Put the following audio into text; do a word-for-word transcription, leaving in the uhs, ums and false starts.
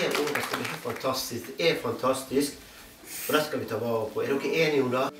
ser ordet som är fantastiskt, det är fantastiskt. Och det ska vi ta vara på. Är du okej eniga?